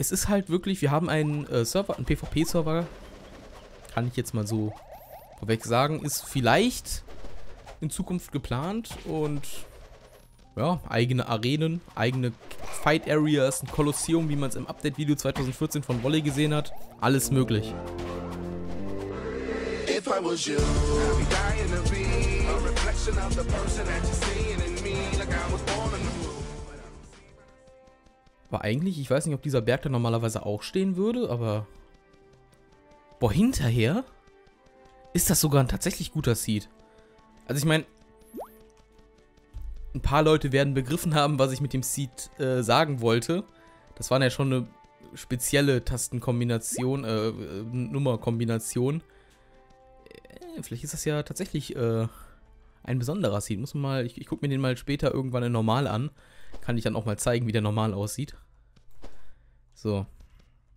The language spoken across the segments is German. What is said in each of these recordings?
es ist halt wirklich, wir haben einen Server, einen PvP-Server, kann ich jetzt mal so vorweg sagen, ist vielleicht in Zukunft geplant und ja, eigene Arenen, eigene Fight Areas, ein Kolosseum, wie man es im Update-Video 2014 von Wollay gesehen hat, alles möglich. Aber eigentlich, ich weiß nicht, ob dieser Berg da normalerweise auch stehen würde, aber... Boah, hinterher ist das sogar ein tatsächlich guter Seed. Also ich meine, ein paar Leute werden begriffen haben, was ich mit dem Seed sagen wollte. Das waren ja schon eine spezielle Tastenkombination, Nummerkombination. Vielleicht ist das ja tatsächlich ein besonderer Seed. Muss man mal, ich gucke mir den mal später irgendwann in normal an. Kann ich dann auch mal zeigen, wie der normal aussieht. So.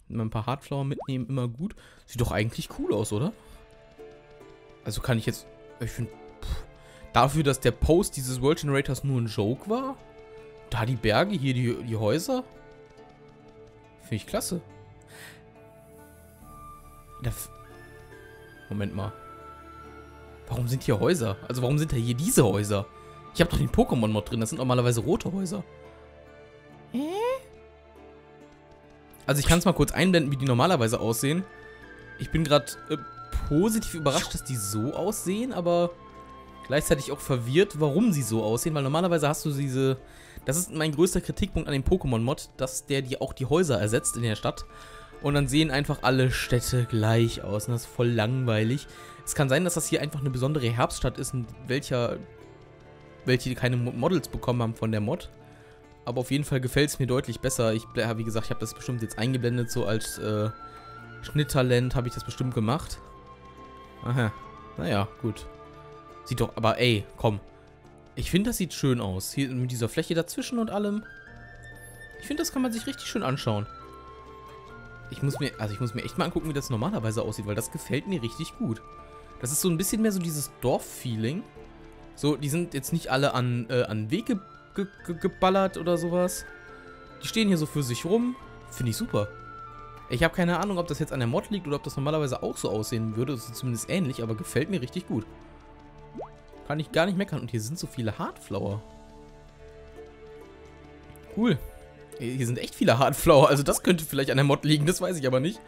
Immer ein paar Heartflower mitnehmen, immer gut. Sieht doch eigentlich cool aus, oder? Also kann ich jetzt... Ich finde... Dafür, dass der Post dieses World Generators nur ein Joke war? Da die Berge, hier die Häuser? Finde ich klasse. Moment mal. Warum sind hier Häuser? Also warum sind da hier diese Häuser? Ich habe doch den Pokémon-Mod drin, das sind normalerweise rote Häuser. Also ich kann es mal kurz einblenden, wie die normalerweise aussehen. Ich bin gerade positiv überrascht, dass die so aussehen, aber gleichzeitig auch verwirrt, warum sie so aussehen. Weil normalerweise hast du diese... Das ist mein größter Kritikpunkt an dem Pokémon-Mod, dass der dir auch die Häuser ersetzt in der Stadt. Und dann sehen einfach alle Städte gleich aus. Und das ist voll langweilig. Es kann sein, dass das hier einfach eine besondere Herbststadt ist, in welche keine Models bekommen haben von der Mod. Aber auf jeden Fall gefällt es mir deutlich besser. Ich, wie gesagt, ich habe das bestimmt jetzt eingeblendet, so als Schnitttalent habe ich das bestimmt gemacht. Aha, naja, gut. Sieht doch, aber ey, komm. Ich finde, das sieht schön aus. Hier mit dieser Fläche dazwischen und allem. Ich finde, das kann man sich richtig schön anschauen. Ich muss mir echt mal angucken, wie das normalerweise aussieht, weil das gefällt mir richtig gut. Das ist so ein bisschen mehr so dieses Dorf-Feeling. So, die sind jetzt nicht alle an Weg geballert oder sowas. Die stehen hier so für sich rum. Finde ich super. Ich habe keine Ahnung, ob das jetzt an der Mod liegt oder ob das normalerweise auch so aussehen würde. Das ist zumindest ähnlich, aber gefällt mir richtig gut. Kann ich gar nicht meckern. Und hier sind so viele Heartflower. Cool. Hier sind echt viele Heartflower, also das könnte vielleicht an der Mod liegen, das weiß ich aber nicht.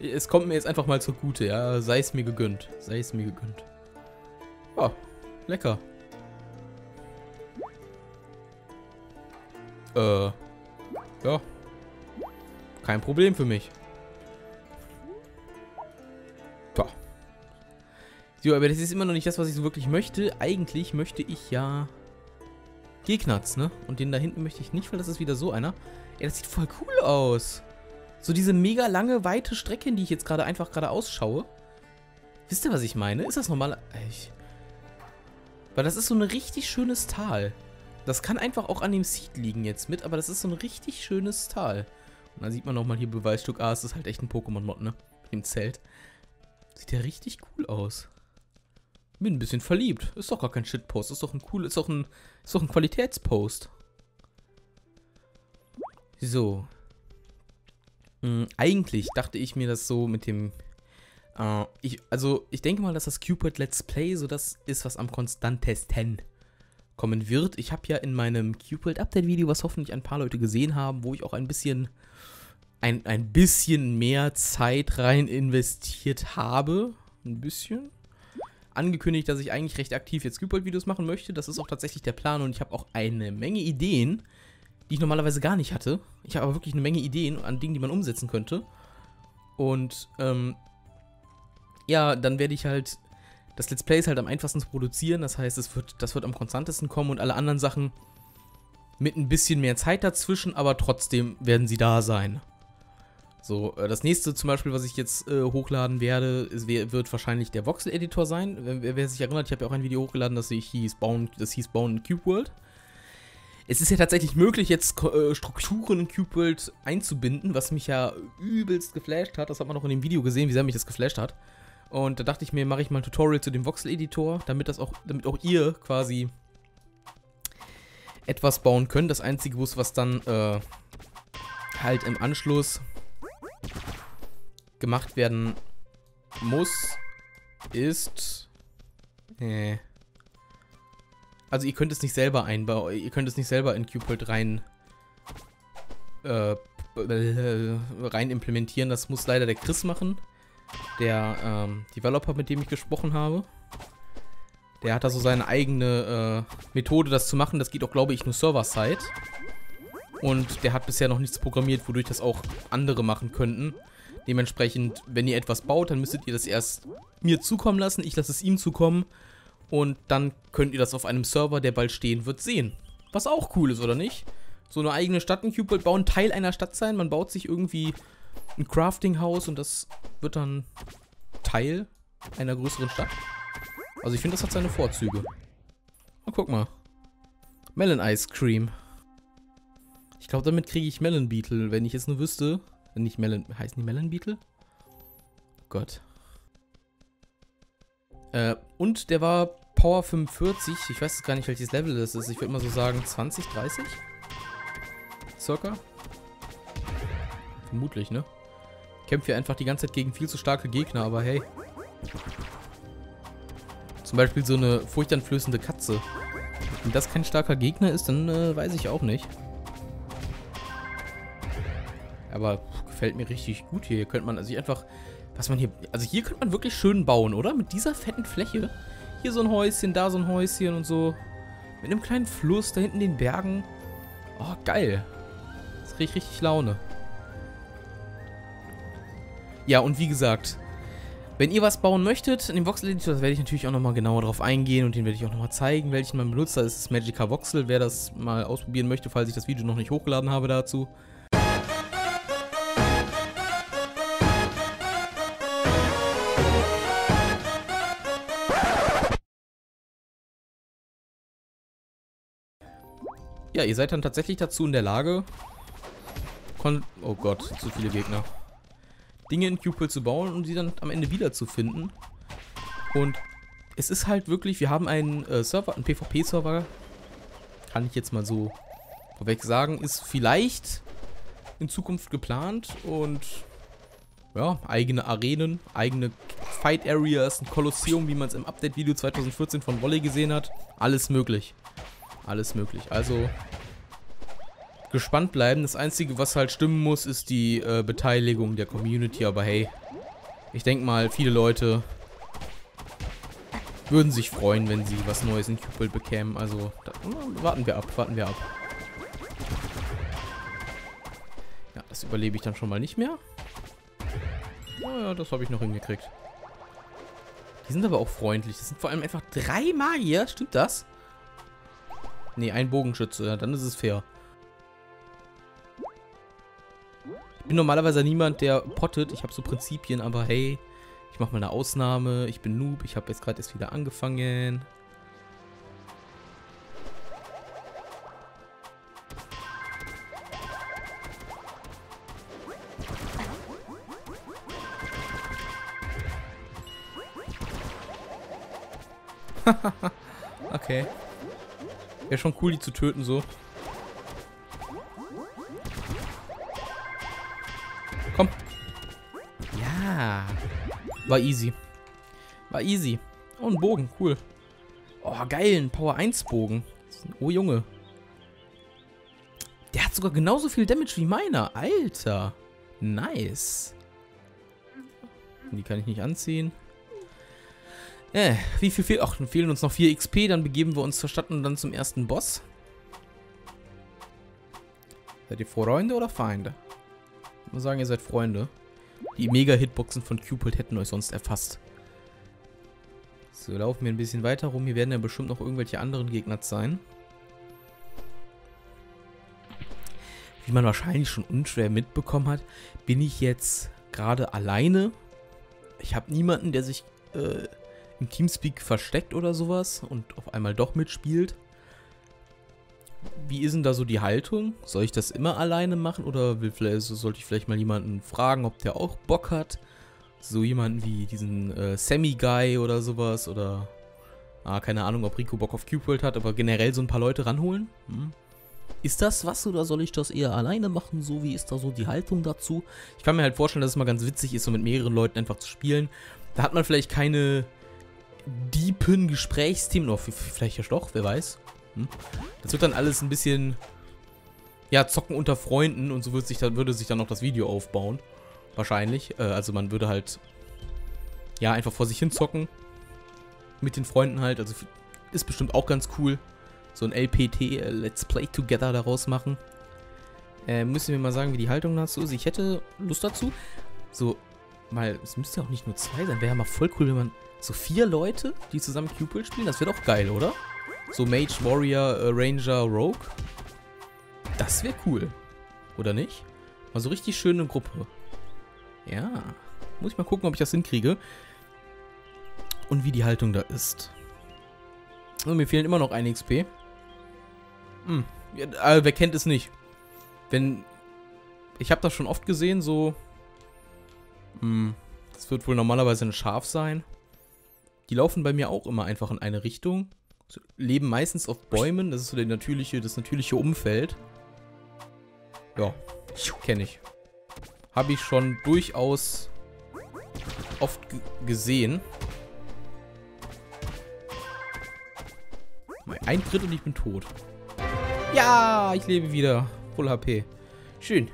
Es kommt mir jetzt einfach mal zugute, ja, sei es mir gegönnt, sei es mir gegönnt. Oh, lecker. Ja. Kein Problem für mich. So, aber das ist immer noch nicht das, was ich so wirklich möchte. Eigentlich möchte ich ja Gegnatz, ne? Und den da hinten möchte ich nicht, weil das ist wieder so einer. Ey, das sieht voll cool aus. So diese mega lange, weite Strecke, in die ich jetzt gerade einfach ausschaue. Wisst ihr, was ich meine? Ist das normal? Weil das ist so ein richtig schönes Tal. Das kann einfach auch an dem Seed liegen jetzt mit, aber das ist so ein richtig schönes Tal. Und dann sieht man nochmal hier Beweisstück. Ah, es ist halt echt ein Pokémon-Mod, ne? Mit dem Zelt. Sieht ja richtig cool aus. Bin ein bisschen verliebt. Ist doch gar kein Shitpost. Ist doch ein cool, ist doch ein Qualitätspost. So. Eigentlich dachte ich mir das so mit dem... ich denke mal, dass das Cupid Let's Play so das ist, was am konstantesten kommen wird. Ich habe ja in meinem Cupid Update Video, was hoffentlich ein paar Leute gesehen haben, wo ich auch ein bisschen mehr Zeit rein investiert habe. Ein bisschen. Angekündigt, dass ich eigentlich recht aktiv jetzt Cupid-Videos machen möchte. Das ist auch tatsächlich der Plan und ich habe auch eine Menge Ideen, die ich normalerweise gar nicht hatte. Ich habe aber wirklich eine Menge Ideen an Dingen, die man umsetzen könnte. Und ja, dann werde ich halt, das Let's Play ist halt am einfachsten zu produzieren. Das heißt, das wird am konstantesten kommen und alle anderen Sachen mit ein bisschen mehr Zeit dazwischen, aber trotzdem werden sie da sein. So, das nächste zum Beispiel, was ich jetzt hochladen werde, wird wahrscheinlich der Voxel-Editor sein. Wer sich erinnert, ich habe ja auch ein Video hochgeladen, das hieß Bauen in Cube World. Es ist ja tatsächlich möglich, jetzt Strukturen in Cube World einzubinden, was mich ja übelst geflasht hat. Das hat man auch in dem Video gesehen, wie sehr mich das geflasht hat. Und da dachte ich mir, mache ich mal ein Tutorial zu dem Voxel-Editor, damit auch ihr quasi etwas bauen könnt. Das Einzige, wo es was dann halt im Anschluss gemacht werden muss, ist... Also ihr könnt es nicht selber einbauen, ihr könnt es nicht selber in Cube World rein implementieren. Das muss leider der Chris machen, der Developer, mit dem ich gesprochen habe. Der hat da so seine eigene Methode, das zu machen. Das geht auch, glaube ich, nur Server-Side. Und der hat bisher noch nichts programmiert, wodurch das auch andere machen könnten. Dementsprechend, wenn ihr etwas baut, dann müsstet ihr das erst mir zukommen lassen. Ich lasse es ihm zukommen. Und dann könnt ihr das auf einem Server, der bald stehen wird, sehen. Was auch cool ist, oder nicht? So eine eigene Stadt in Cube World bauen, Teil einer Stadt sein. Man baut sich irgendwie ein Crafting-Haus und das wird dann Teil einer größeren Stadt. Also ich finde, das hat seine Vorzüge. Na, guck mal. Melon Ice Cream. Ich glaube, damit kriege ich Melon Beetle, wenn ich jetzt nur wüsste. Wenn nicht Melon... Heißen die Melon Beetle? Oh Gott. Und der war Power 45. Ich weiß gar nicht, welches Level das ist. Ich würde mal so sagen 20, 30? Circa? Vermutlich, ne? Kämpft hier einfach die ganze Zeit gegen viel zu starke Gegner, aber hey. Zum Beispiel so eine furchteinflößende Katze. Wenn das kein starker Gegner ist, dann weiß ich auch nicht. Aber pff, gefällt mir richtig gut hier. Hier könnte man sich einfach... Was man hier, also hier könnte man wirklich schön bauen, oder? Mit dieser fetten Fläche. Hier so ein Häuschen, da so ein Häuschen und so. Mit einem kleinen Fluss, da hinten den Bergen. Oh, geil. Das kriege ich richtig Laune. Ja, und wie gesagt, wenn ihr was bauen möchtet, in dem Voxel-Editor, da werde ich natürlich auch nochmal genauer drauf eingehen und den werde ich auch nochmal zeigen, welchen man benutzt. Da ist das Magica Voxel, wer das mal ausprobieren möchte, falls ich das Video noch nicht hochgeladen habe dazu. Ja, ihr seid dann tatsächlich dazu in der Lage, oh Gott, zu viele Gegner, Dinge in Cube World zu bauen und sie dann am Ende wiederzufinden. Und es ist halt wirklich, wir haben einen Server, einen PvP-Server, kann ich jetzt mal so vorweg sagen, ist vielleicht in Zukunft geplant und ja, eigene Arenen, eigene Fight Areas, ein Kolosseum, wie man es im Update-Video 2014 von Wollay gesehen hat, alles möglich. Alles möglich. Also gespannt bleiben. Das Einzige, was halt stimmen muss, ist die Beteiligung der Community. Aber hey, ich denke mal, viele Leute würden sich freuen, wenn sie was Neues in Cube World bekämen. Also da, warten wir ab. Ja, das überlebe ich dann schon mal nicht mehr. Naja, das habe ich noch hingekriegt. Die sind aber auch freundlich. Das sind vor allem einfach 3 Magier. Stimmt das? Nee, ein Bogenschütze, ja, dann ist es fair. Ich bin normalerweise niemand, der pottet. Ich habe so Prinzipien, aber hey, ich mache mal eine Ausnahme. Ich bin Noob, ich habe jetzt gerade erst wieder angefangen. Okay. Wäre schon cool, die zu töten, so. Komm. Ja. War easy. War easy. Oh, ein Bogen. Cool. Oh, geil. Ein Power 1 Bogen. Oh, Junge. Der hat sogar genauso viel Damage wie meiner. Alter. Nice. Die kann ich nicht anziehen. Wie viel fehlt? Ach, dann fehlen uns noch 4 XP, dann begeben wir uns zur Stadt und dann zum ersten Boss. Seid ihr Freunde oder Feinde? Ich muss sagen, ihr seid Freunde. Die Mega-Hitboxen von Cube World hätten euch sonst erfasst. So, laufen wir ein bisschen weiter rum. Hier werden ja bestimmt noch irgendwelche anderen Gegner sein. Wie man wahrscheinlich schon unschwer mitbekommen hat, bin ich jetzt gerade alleine. Ich habe niemanden, der sich... im Teamspeak versteckt oder sowas und auf einmal doch mitspielt. Wie ist denn da so die Haltung? Soll ich das immer alleine machen oder sollte ich vielleicht mal jemanden fragen, ob der auch Bock hat? So jemanden wie diesen Sammy-Guy oder sowas oder... Ah, keine Ahnung, ob Rico Bock auf Cube World hat, aber generell so ein paar Leute ranholen. Hm. Ist das was oder soll ich das eher alleine machen? So, wie ist da so die Haltung dazu? Ich kann mir halt vorstellen, dass es mal ganz witzig ist, so mit mehreren Leuten einfach zu spielen. Da hat man vielleicht keine deepen Gesprächsthemen, oder vielleicht ja doch, wer weiß. Hm. Das wird dann alles ein bisschen, ja, zocken unter Freunden und so würde sich dann noch das Video aufbauen. Wahrscheinlich. Also man würde halt, ja, einfach vor sich hin zocken. Mit den Freunden halt. Also ist bestimmt auch ganz cool. So ein LPT, Let's Play Together daraus machen. Müssen wir mal sagen, wie die Haltung dazu ist. Ich hätte Lust dazu. So, mal, es müsste ja auch nicht nur 2 sein. Wäre ja mal voll cool, wenn man so 4 Leute, die zusammen Cube World spielen. Das wäre doch geil, oder? So Mage, Warrior, Ranger, Rogue. Das wäre cool. Oder nicht? Mal so richtig schön eine Gruppe. Ja. Muss ich mal gucken, ob ich das hinkriege. Und wie die Haltung da ist. Und mir fehlen immer noch 1 XP. Hm. Ja, also wer kennt es nicht? Wenn... Ich habe das schon oft gesehen, so... Hm. Das wird wohl normalerweise ein Schaf sein. Die laufen bei mir auch immer einfach in eine Richtung. So, leben meistens auf Bäumen. Das ist so der natürliche, das natürliche Umfeld. Ja. Kenne ich. Habe ich schon durchaus oft gesehen. 1 Tritt und ich bin tot. Ja, ich lebe wieder. Full HP. Schön.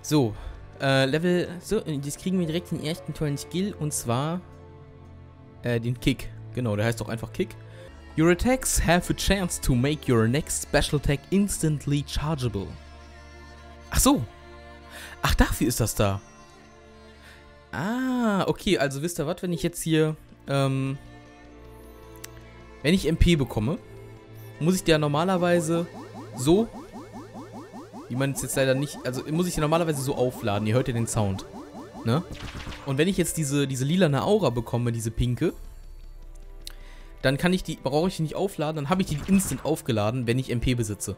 So. Level. So, jetzt kriegen wir direkt den ersten tollen Skill. Und zwar den Kick. Genau, der heißt doch einfach Kick. Your attacks have a chance to make your next special attack instantly chargeable. Ach so. Ach, dafür ist das da. Ah, okay. Also wisst ihr was, wenn ich jetzt hier... Wenn ich MP bekomme, muss ich der normalerweise so, wie man es jetzt leider nicht, also muss ich der normalerweise so aufladen. Ihr hört ja den Sound, ne? Und wenn ich jetzt diese lilane Aura bekomme, diese pinke, dann kann ich die, brauche ich die nicht aufladen, dann habe ich die instant aufgeladen, wenn ich MP besitze.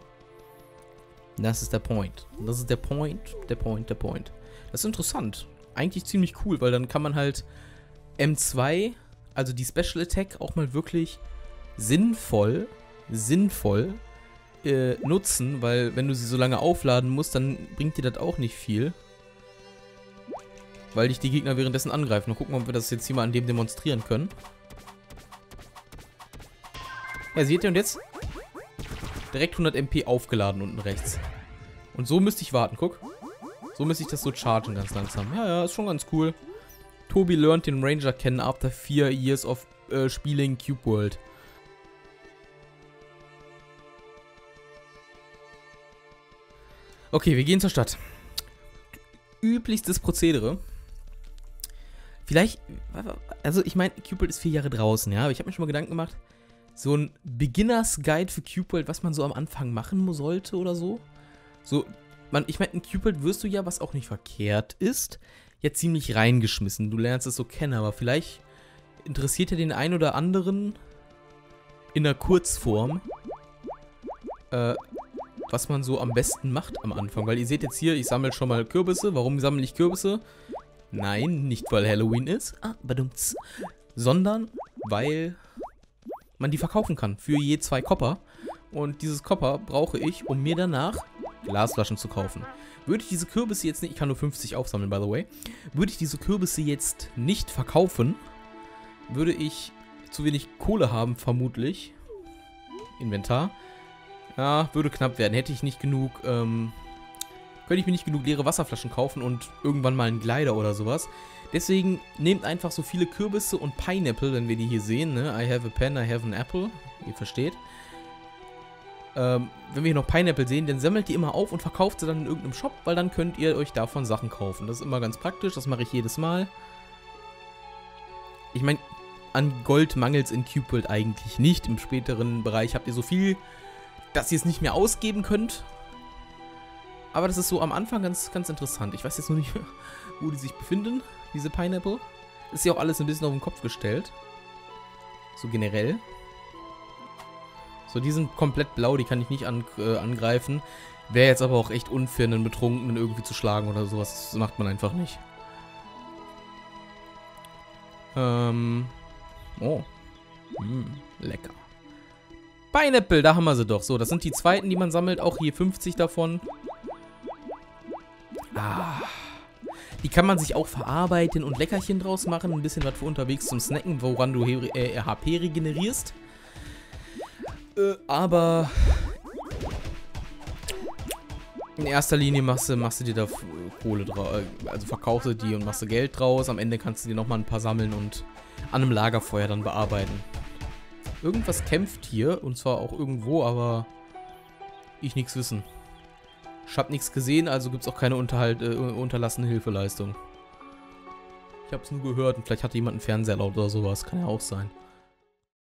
Das ist der Point. Das ist der Point, der Point, der Point. Das ist interessant. Eigentlich ziemlich cool, weil dann kann man halt M2, also die Special Attack, auch mal wirklich... sinnvoll nutzen, weil wenn du sie so lange aufladen musst, dann bringt dir das auch nicht viel. Weil dich die Gegner währenddessen angreifen. Mal gucken, ob wir das jetzt hier mal an dem demonstrieren können. Ja, seht ihr, und jetzt direkt 100 MP aufgeladen unten rechts. Und so müsste ich warten, guck. So müsste ich das so chargen ganz langsam. Ja, ja, ist schon ganz cool. Tobi lernt den Ranger kennen after 4 years of Spielen Cube World. Okay, wir gehen zur Stadt. Üblichstes Prozedere. Vielleicht, also ich meine, Cube World ist 4 Jahre draußen, ja, aber ich habe mir schon mal Gedanken gemacht, so ein Beginners Guide für Cube World, was man so am Anfang machen sollte oder so. So, ich meine, in Cube World wirst du ja, was auch nicht verkehrt ist, ja ziemlich reingeschmissen. Du lernst es so kennen, aber vielleicht interessiert ja den einen oder anderen in der Kurzform, was man so am besten macht am Anfang. Weil ihr seht jetzt hier, ich sammle schon mal Kürbisse. Warum sammle ich Kürbisse? Nein, nicht weil Halloween ist, sondern weil man die verkaufen kann für je 2 Copper. Und dieses Copper brauche ich, um mir danach Glasflaschen zu kaufen. Würde ich diese Kürbisse jetzt nicht, ich kann nur 50 aufsammeln, by the way. Würde ich diese Kürbisse jetzt nicht verkaufen, würde ich zu wenig Kohle haben, vermutlich. Inventar. Ja, würde knapp werden. Hätte ich nicht genug, könnte ich mir nicht genug leere Wasserflaschen kaufen und irgendwann mal einen Glider oder sowas. Deswegen nehmt einfach so viele Kürbisse und Pineapple, wenn wir die hier sehen, ne? I have a pen, I have an apple. Ihr versteht. Wenn wir hier noch Pineapple sehen, dann sammelt die immer auf und verkauft sie dann in irgendeinem Shop, weil dann könnt ihr euch davon Sachen kaufen. Das ist immer ganz praktisch, das mache ich jedes Mal. Ich meine, an Gold mangelt es in Cube World eigentlich nicht. Im späteren Bereich habt ihr so viel, dass ihr es nicht mehr ausgeben könnt. Aber das ist so am Anfang ganz, ganz interessant. Ich weiß jetzt nur nicht, wo die sich befinden, diese Pineapple. Ist ja auch alles ein bisschen auf den Kopf gestellt. So generell. So, die sind komplett blau, die kann ich nicht angreifen. Wäre jetzt aber auch echt unfair, einen Betrunkenen irgendwie zu schlagen oder sowas. Das macht man einfach nicht. Oh. Lecker. Pineapple, da haben wir sie doch. So, das sind die zweiten, die man sammelt. Auch hier 50 davon. Ah. Die kann man sich auch verarbeiten und Leckerchen draus machen. Ein bisschen was für unterwegs zum Snacken, woran du HP regenerierst. Aber in erster Linie machst du dir da Kohle draus. Also verkaufst du die und machst du Geld draus. Am Ende kannst du dir nochmal ein paar sammeln und an einem Lagerfeuer dann bearbeiten. Irgendwas kämpft hier, und zwar auch irgendwo, aber ich nichts wissen. Ich habe nichts gesehen, also gibt es auch keine unterlassene Hilfeleistung. Ich habe es nur gehört und vielleicht hatte jemand einen Fernseher laut oder sowas, kann ja auch sein.